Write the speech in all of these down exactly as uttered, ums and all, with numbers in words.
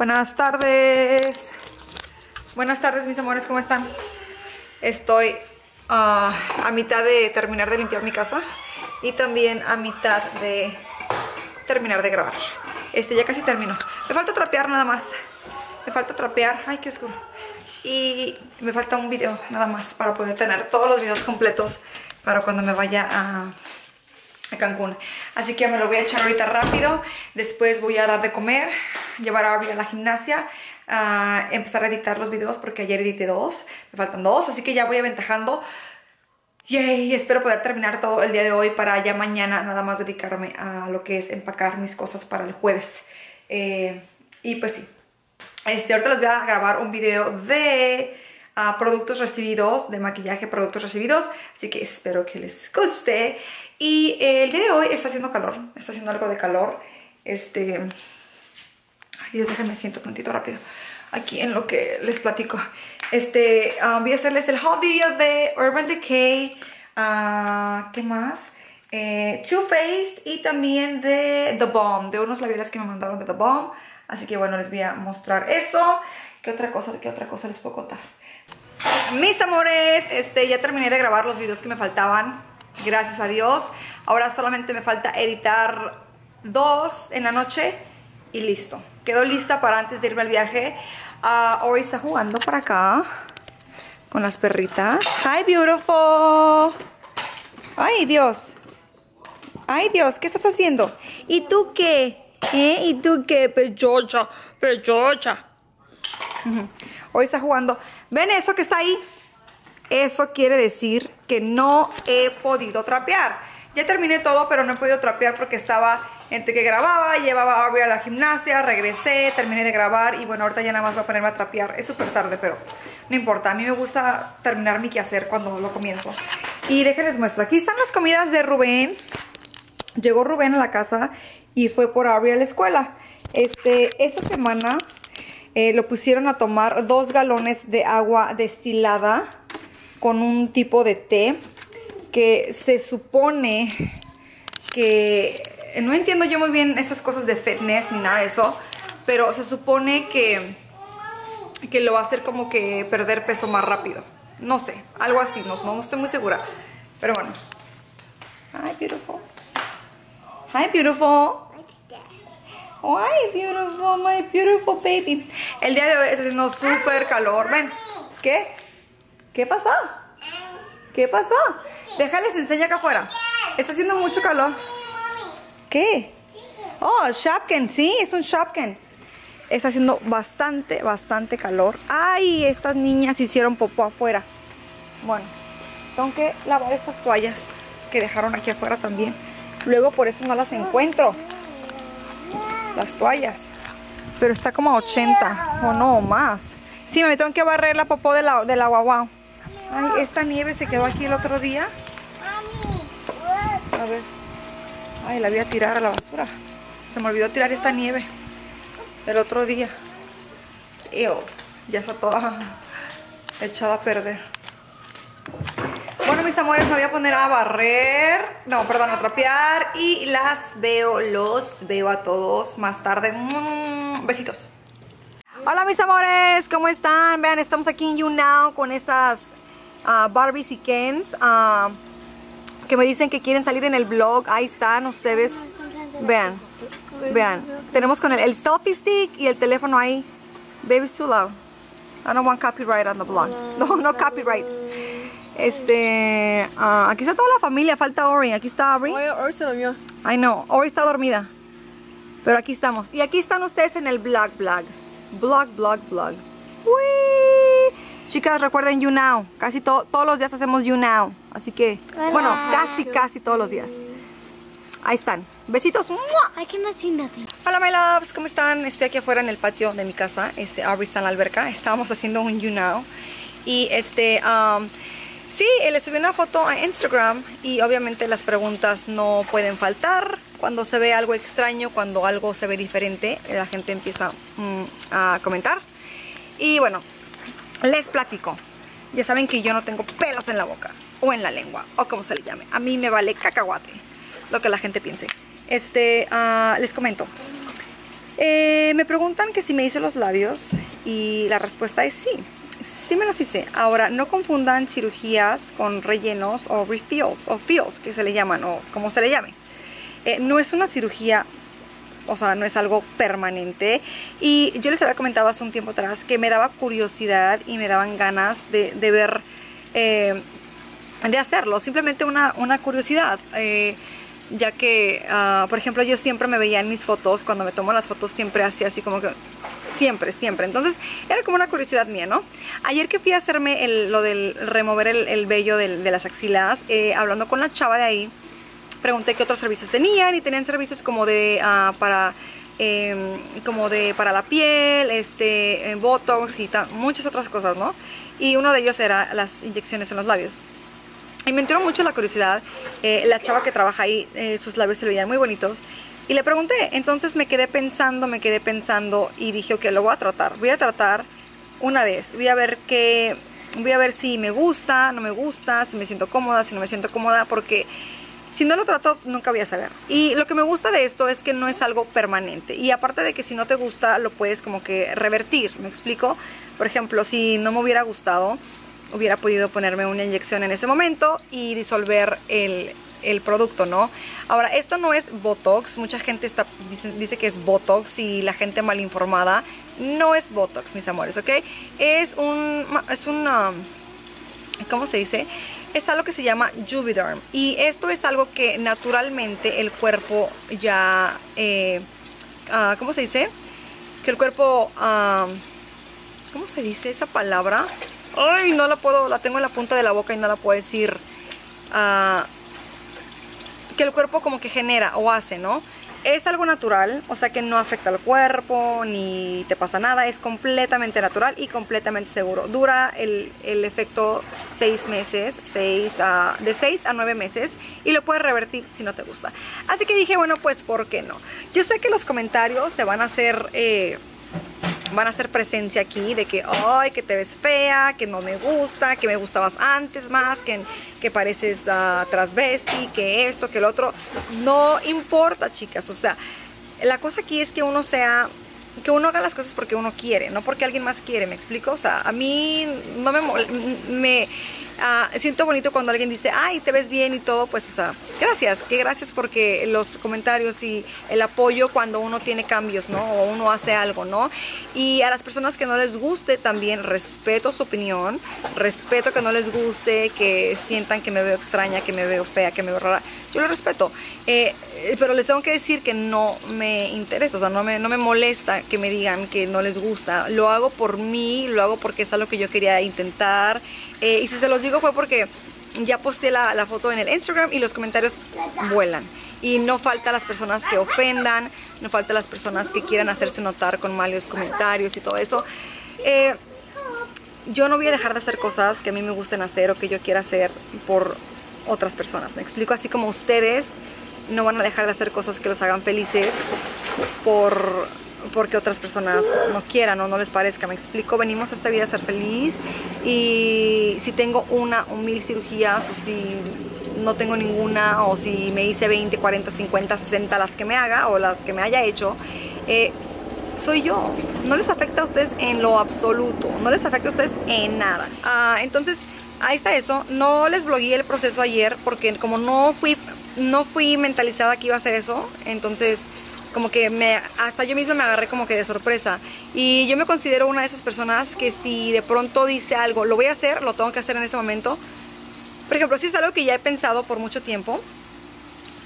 Buenas tardes. Buenas tardes, mis amores, ¿cómo están? Estoy uh, a mitad de terminar de limpiar mi casa y también a mitad de terminar de grabar. Este, ya casi termino. Me falta trapear nada más. Me falta trapear. Ay, qué oscuro. Y me falta un video nada más para poder tener todos los videos completos para cuando me vaya a... a Cancún. Así que me lo voy a echar ahorita rápido. Después voy a dar de comer, llevar a Aubrey a la gimnasia, a empezar a editar los videos porque ayer edité dos, me faltan dos, así que ya voy aventajando. Yay, espero poder terminar todo el día de hoy para ya mañana nada más dedicarme a lo que es empacar mis cosas para el jueves. Eh, y pues sí, este, ahorita les voy a grabar un video de... a productos recibidos, de maquillaje, productos recibidos, así que espero que les guste. Y eh, el día de hoy está haciendo calor, está haciendo algo de calor. Este, ay Dios, déjenme siento tantito rápido aquí en lo que les platico. Este, um, voy a hacerles el haul video de Urban Decay, uh, ¿qué más? Eh, Too Faced y también de The Balm, de unos labiales que me mandaron de The Balm, así que bueno, les voy a mostrar eso. ¿Qué otra cosa, qué otra cosa les puedo contar? Mis amores, este, ya terminé de grabar los videos que me faltaban, gracias a Dios. Ahora solamente me falta editar dos en la noche y listo. Quedo lista para antes de irme al viaje. Uh, Ori está jugando por acá con las perritas. ¡Hi, beautiful! ¡Ay, Dios! ¡Ay, Dios! ¿Qué estás haciendo? ¿Y tú qué? ¿Eh? ¿Y tú qué? ¡Pechocha! ¡Pechocha! Uh-huh. Hoy está jugando. ¿Ven eso que está ahí? Eso quiere decir que no he podido trapear. Ya terminé todo, pero no he podido trapear porque estaba entre que grababa, llevaba a Aubrey a la gimnasia, regresé, terminé de grabar y bueno, ahorita ya nada más voy a ponerme a trapear. Es súper tarde, pero no importa. A mí me gusta terminar mi quehacer cuando lo comienzo. Y déjenles muestro. Aquí están las comidas de Rubén. Llegó Rubén a la casa y fue por Aubrey a la escuela. Este, esta semana... Eh, lo pusieron a tomar dos galones de agua destilada con un tipo de té que se supone que... No entiendo yo muy bien esas cosas de fitness ni nada de eso, pero se supone que, que lo va a hacer como que perder peso más rápido. No sé, algo así, no, no estoy muy segura. Pero bueno. Hi, beautiful. Hi, beautiful. ¡Ay, beautiful, my beautiful baby! El día de hoy está haciendo súper calor. Ven, ¿qué? ¿Qué pasó? ¿Qué pasó? Déjales enseño acá afuera. Está haciendo mucho calor. ¿Qué? Oh, shapkin, sí, es un shapkin. Está haciendo bastante, bastante calor. ¡Ay, estas niñas hicieron popó afuera! Bueno, tengo que lavar estas toallas que dejaron aquí afuera también. Luego por eso no las encuentro. Las toallas, pero está como a ochenta o no más. Sí, me tengo que barrer la popó de la, de la guaguau. Ay, esta nieve se quedó aquí el otro día. A ver, ay, la voy a tirar a la basura. Se me olvidó tirar esta nieve el otro día. Ew, ya está toda echada a perder. Bueno, mis amores, me voy a poner a barrer, no, perdón, a trapear y las veo, los veo a todos más tarde. Mm, besitos. Hola, mis amores, ¿cómo están? Vean, estamos aquí en YouNow con estas uh, Barbies y Kens uh, que me dicen que quieren salir en el vlog. Ahí están ustedes. Vean, vean. Tenemos con el, el selfie stick y el teléfono ahí. Baby's too loud. I don't want copyright on the vlog. No, no copyright. Este, uh, aquí está toda la familia, falta Ori. Aquí está Ori. Ori se durmió. Ay no, Ori está dormida. Pero aquí estamos. Y aquí están ustedes en el blog, blog. Blog, blog, blog. ¡Uy! Chicas, recuerden YouNow. Casi to todos los días hacemos YouNow. Así que, hola. Bueno, casi, casi todos los días. Ahí están. Besitos. I cannot see nothing. Hola, my loves. ¿Cómo están? Estoy aquí afuera en el patio de mi casa. Este, Ori está en la alberca. Estábamos haciendo un YouNow. Y este, um, sí, les subí una foto a Instagram y obviamente las preguntas no pueden faltar. Cuando se ve algo extraño, cuando algo se ve diferente, la gente empieza mm, a comentar. Y bueno, les platico. Ya saben que yo no tengo pelos en la boca o en la lengua o como se le llame. A mí me vale cacahuate lo que la gente piense. Este, uh, les comento. Eh, me preguntan que si me hice los labios y la respuesta es sí. Sí me los hice. Ahora, no confundan cirugías con rellenos o refills o fills que se le llaman o como se le llame. Eh, no es una cirugía, o sea, no es algo permanente. Y yo les había comentado hace un tiempo atrás que me daba curiosidad y me daban ganas de, de ver, eh, de hacerlo. Simplemente una, una curiosidad. Eh, ya que, uh, por ejemplo, yo siempre me veía en mis fotos, cuando me tomo las fotos siempre hacía así como que... Siempre, siempre. Entonces, era como una curiosidad mía, ¿no? Ayer que fui a hacerme el, lo del remover el, el vello del, de las axilas, eh, hablando con la chava de ahí, pregunté qué otros servicios tenían y tenían servicios como de uh, para eh, como de para la piel, este, botox y tal, muchas otras cosas, ¿no? Y uno de ellos era las inyecciones en los labios. Y me entró mucho la curiosidad. Eh, la chava que trabaja ahí, eh, sus labios se veían muy bonitos. Y le pregunté, entonces me quedé pensando, me quedé pensando y dije, ok, lo voy a tratar. Voy a tratar una vez, voy a ver qué, voy a ver si me gusta, no me gusta, si me siento cómoda, si no me siento cómoda, porque si no lo trato, nunca voy a saber. Y lo que me gusta de esto es que no es algo permanente. Y aparte de que si no te gusta, lo puedes como que revertir, ¿me explico? Por ejemplo, si no me hubiera gustado, hubiera podido ponerme una inyección en ese momento y disolver el... el producto, ¿no? Ahora, esto no es Botox. Mucha gente está, dice, dice que es Botox y la gente mal informada. No es Botox, mis amores, ¿ok? Es un... es una... ¿cómo se dice? Es algo que se llama Juvederm. Y esto es algo que naturalmente el cuerpo ya... Eh, uh, ¿cómo se dice? Que el cuerpo... Uh, ¿cómo se dice esa palabra? Ay, no la puedo... la tengo en la punta de la boca y no la puedo decir. Ah... Uh, que el cuerpo como que genera o hace, ¿no? Es algo natural, o sea que no afecta al cuerpo, ni te pasa nada, es completamente natural y completamente seguro. Dura el, el efecto seis meses, seis a, de seis a nueve meses, y lo puedes revertir si no te gusta. Así que dije, bueno, pues, ¿por qué no? Yo sé que los comentarios se van a hacer... Eh, van a hacer presencia aquí de que, ay, que te ves fea, que no me gusta, que me gustabas antes más, que, que pareces uh, transvesti, que esto, que el otro. No importa, chicas. O sea, la cosa aquí es que uno sea, que uno haga las cosas porque uno quiere, no porque alguien más quiere, ¿me explico? O sea, a mí no me, me uh, siento bonito cuando alguien dice, ay, te ves bien y todo, pues, o sea, gracias, que gracias porque los comentarios y el apoyo cuando uno tiene cambios, ¿no? O uno hace algo, ¿no? Y a las personas que no les guste también respeto su opinión, respeto que no les guste, que sientan que me veo extraña, que me veo fea, que me veo rara, yo lo respeto, eh, pero les tengo que decir que no me interesa, o sea, no me, no me molesta que me digan que no les gusta. Lo hago por mí, lo hago porque es algo que yo quería intentar. Eh, y si se los digo fue porque ya posteé la, la foto en el Instagram y los comentarios vuelan. Y no falta las personas que ofendan, no falta las personas que quieran hacerse notar con malos comentarios y todo eso. Eh, yo no voy a dejar de hacer cosas que a mí me gusten hacer o que yo quiera hacer por otras personas, ¿me explico? Así como ustedes no van a dejar de hacer cosas que los hagan felices por... porque otras personas no quieran o no les parezca, ¿me explico? Venimos a esta vida a ser feliz y si tengo una o mil cirugías o si no tengo ninguna o si me hice veinte, cuarenta, cincuenta, sesenta las que me haga o las que me haya hecho, eh, soy yo. No les afecta a ustedes en lo absoluto, no les afecta a ustedes en nada. Ah, entonces, ahí está eso. No les blogueé el proceso ayer porque como no fui, no fui mentalizada que iba a hacer eso, entonces... como que me, hasta yo misma me agarré como que de sorpresa. Y yo me considero una de esas personas que si de pronto dice algo, lo voy a hacer, lo tengo que hacer en ese momento. Por ejemplo, si es algo que ya he pensado por mucho tiempo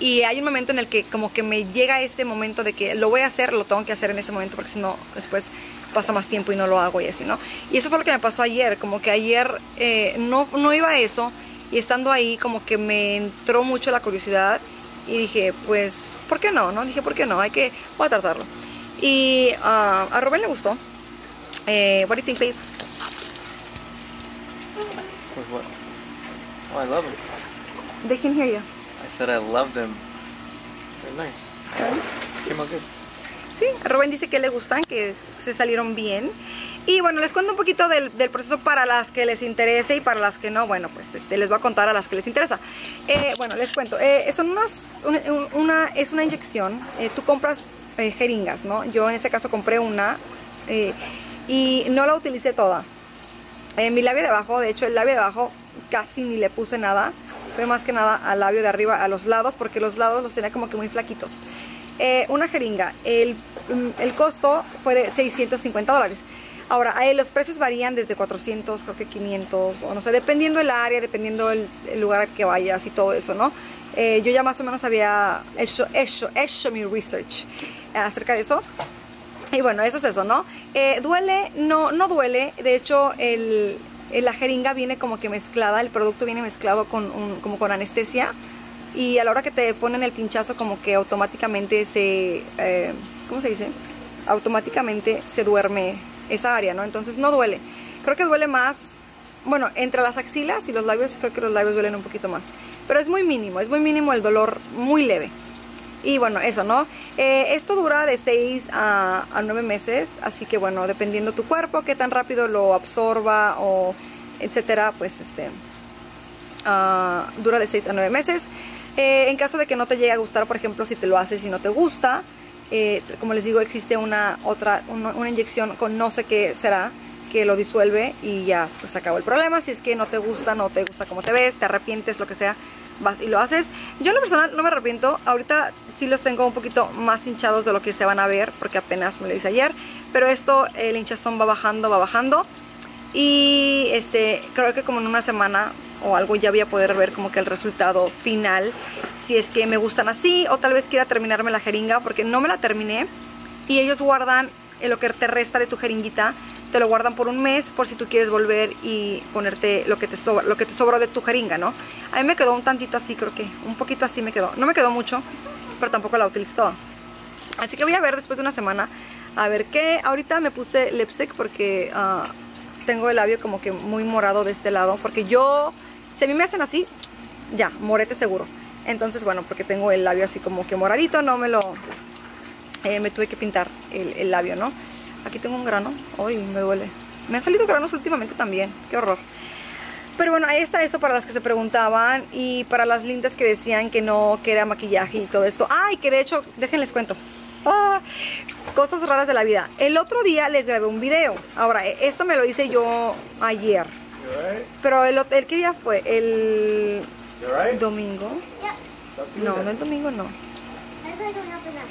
y hay un momento en el que como que me llega ese momento de que lo voy a hacer, lo tengo que hacer en ese momento porque si no, después pasa más tiempo y no lo hago y así, ¿no? Y eso fue lo que me pasó ayer, como que ayer eh, no, no iba a eso y estando ahí como que me entró mucho la curiosidad y dije, pues... ¿por qué no? no? Dije, ¿por qué no? Hay que... voy a tratarlo. Y uh, a Rubén le gustó. Eh, what do you think, babe? With what? Oh, I love them. They can hear you. I said I love them. They're nice. Okay. Came out good. Sí, Rubén dice que le gustan, que se salieron bien. Y bueno, les cuento un poquito del, del proceso para las que les interese y para las que no, bueno, pues este, les voy a contar a las que les interesa. Eh, bueno, les cuento, eh, son unas, una, una, es una inyección, eh, tú compras eh, jeringas, ¿no? Yo en este caso compré una eh, y no la utilicé toda. En mi labio de abajo, de hecho el labio de abajo casi ni le puse nada. Fue más que nada al labio de arriba, a los lados, porque los lados los tenía como que muy flaquitos. Eh, una jeringa, el, el costo fue de seiscientos cincuenta dólares. Ahora, ahí los precios varían desde cuatrocientos, creo que quinientos, o no sé, dependiendo el área, dependiendo el, el lugar que vayas y todo eso, ¿no? Eh, yo ya más o menos había hecho, hecho, hecho mi research acerca de eso. Y bueno, eso es eso, ¿no? Eh, ¿Duele? No, no duele. De hecho, el... la jeringa viene como que mezclada, el producto viene mezclado con un, como con anestesia, y a la hora que te ponen el pinchazo como que automáticamente se, eh, ¿cómo se dice? Automáticamente se duerme esa área, ¿no? Entonces no duele. Creo que duele más, bueno, entre las axilas y los labios, creo que los labios duelen un poquito más. Pero es muy mínimo, es muy mínimo el dolor, muy leve. Y bueno, eso, ¿no? Eh, esto dura de seis a nueve meses, así que bueno, dependiendo tu cuerpo, qué tan rápido lo absorba o etcétera, pues este, uh, dura de seis a nueve meses. Eh, en caso de que no te llegue a gustar, por ejemplo, si te lo haces y no te gusta, eh, como les digo, existe una otra una, una inyección con no sé qué será, que lo disuelve y ya, pues acabó el problema. Si es que no te gusta, no te gusta cómo te ves, te arrepientes, lo que sea, vas y lo haces. Yo en lo personal no me arrepiento. Ahorita sí los tengo un poquito más hinchados de lo que se van a ver, porque apenas me lo hice ayer, pero esto, el hinchazón va bajando, va bajando, y este, creo que como en una semana o algo ya voy a poder ver como que el resultado final, si es que me gustan así, o tal vez quiera terminarme la jeringa, porque no me la terminé, y ellos guardan lo que te resta de tu jeringuita, te lo guardan por un mes, por si tú quieres volver y ponerte lo que te sobra, lo que te sobró de tu jeringa, ¿no? A mí me quedó un tantito así, creo que un poquito así me quedó. No me quedó mucho, pero tampoco la utilicé toda. Así que voy a ver después de una semana, a ver qué. Ahorita me puse lipstick porque uh, tengo el labio como que muy morado de este lado, porque yo, si a mí me hacen así, ya, morete seguro. Entonces, bueno, porque tengo el labio así como que moradito, no me lo... Eh, me tuve que pintar el, el labio, ¿no? Aquí tengo un grano, uy, me duele. Me han salido granos últimamente también, qué horror. Pero bueno, ahí está eso para las que se preguntaban, y para las lindas que decían que no, que era maquillaje y todo esto. Ay, ah, que de hecho, déjenles cuento, ah, cosas raras de la vida. El otro día les grabé un video. Ahora, esto me lo hice yo ayer. Pero el, el ¿qué día fue? El domingo. No, no el domingo, no.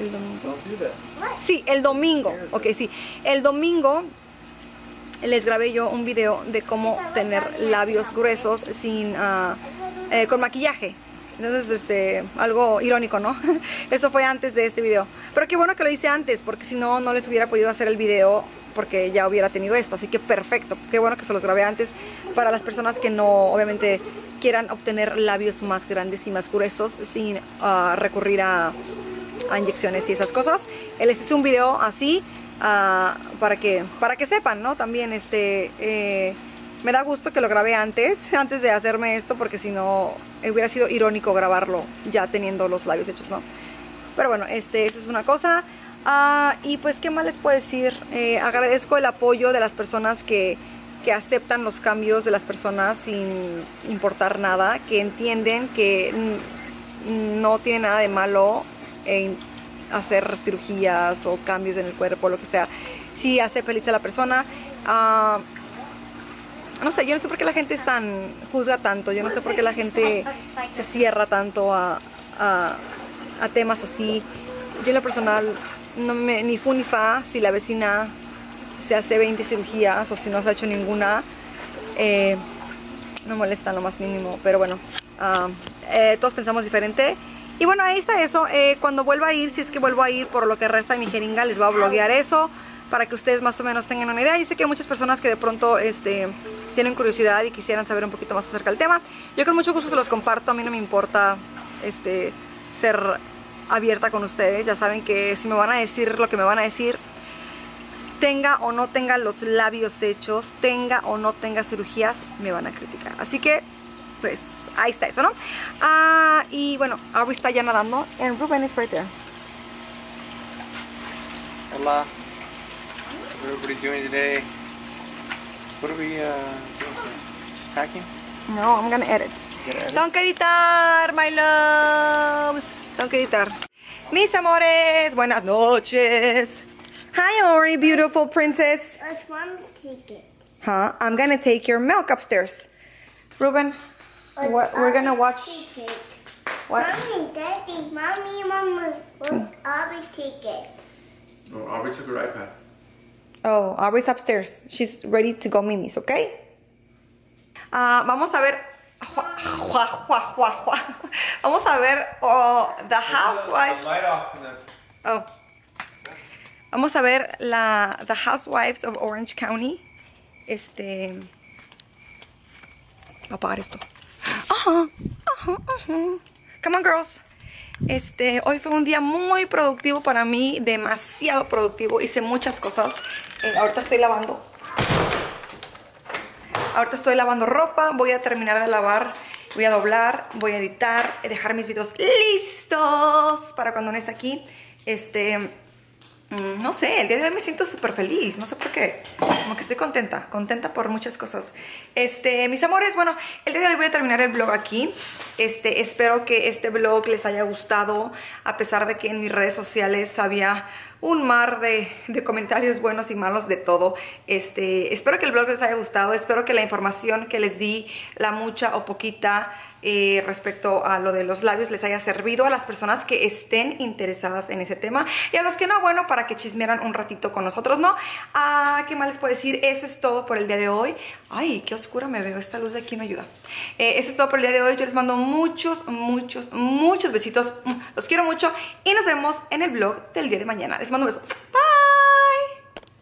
¿El domingo? Sí, el domingo. Ok, sí. El domingo les grabé yo un video de cómo tener labios gruesos sin uh, eh, con maquillaje. Entonces, este, algo irónico, ¿no? Eso fue antes de este video. Pero qué bueno que lo hice antes, porque si no, no les hubiera podido hacer el video, porque ya hubiera tenido esto. Así que perfecto. Qué bueno que se los grabé antes, para las personas que no, obviamente, quieran obtener labios más grandes y más gruesos sin uh, recurrir a... a inyecciones y esas cosas. Les hice un video así uh, para que para que sepan, ¿no? También este eh, me da gusto que lo grabé antes antes de hacerme esto, porque si no hubiera sido irónico grabarlo ya teniendo los labios hechos, ¿no? Pero bueno, este eso es una cosa. Uh, y pues, ¿qué más les puedo decir? Eh, agradezco el apoyo de las personas que, que aceptan los cambios de las personas sin importar nada, que entienden que no tiene nada de malo en hacer cirugías o cambios en el cuerpo, lo que sea, si hace feliz a la persona. Uh, no sé, yo no sé por qué la gente es tan, juzga tanto, yo no sé por qué la gente se cierra tanto a, a, a temas así. Yo en lo personal no me, ni fu ni fa si la vecina se hace veinte cirugías o si no se ha hecho ninguna, eh, no molesta lo más mínimo, pero bueno, uh, eh, todos pensamos diferente. Y bueno, ahí está eso. Eh, cuando vuelva a ir, si es que vuelvo a ir por lo que resta de mi jeringa, les voy a bloguear eso para que ustedes más o menos tengan una idea. Y sé que hay muchas personas que de pronto este, tienen curiosidad y quisieran saber un poquito más acerca del tema. Yo con mucho gusto se los comparto. A mí no me importa este, ser abierta con ustedes. Ya saben que si me van a decir lo que me van a decir, tenga o no tenga los labios hechos, tenga o no tenga cirugías, me van a criticar. Así que, pues... ahí está eso, ¿no? Ah, y bueno, ahora está ya nadando. And Ruben is right there. Hola. What are we doing today? What are we, uh, doing? Packing? No, I'm gonna edit. Edit. Tengo que editar, my loves. Tengo que editar. Mis amores, buenas noches. Hi, Ori, beautiful princess. Let's mom take it. Huh? I'm gonna take your milk upstairs. Ruben, let's what, we're gonna watch. Take it. What? Mommy, daddy, mommy, mama, let's Aubrey take it. No, Aubrey took her iPad. Oh, Aubrey's upstairs. She's ready to go Mimi's, okay? Uh, vamos a ver. Vamos a ver oh, The Housewives. Oh. Vamos a ver la The Housewives of Orange County. Este. Voy a apagar esto. Ajá, ajá, ajá. Come on, girls. Este, hoy fue un día muy productivo para mí, demasiado productivo. Hice muchas cosas. Eh, ahorita estoy lavando. Ahorita estoy lavando ropa, voy a terminar de lavar, voy a doblar, voy a editar, dejar mis videos listos para cuando no esté aquí. Este, no sé, el día de hoy me siento súper feliz, no sé por qué. Como que estoy contenta, contenta por muchas cosas. Este, mis amores, bueno, el día de hoy voy a terminar el vlog aquí. Este, espero que este vlog les haya gustado, a pesar de que en mis redes sociales había un mar de, de comentarios buenos y malos, de todo. Este, espero que el vlog les haya gustado, espero que la información que les di, la mucha o poquita, eh, respecto a lo de los labios, les haya servido a las personas que estén interesadas en ese tema, y a los que no, bueno, para que chismearan un ratito con nosotros, ¿no? Ah, ¿qué más les puedo decir? Eso es todo por el día de hoy. Ay, qué oscura me veo, esta luz de aquí no ayuda. eh, Eso es todo por el día de hoy. Yo les mando muchos, muchos, muchos besitos. Los quiero mucho y nos vemos en el vlog del día de mañana. Les mando un beso. Bye.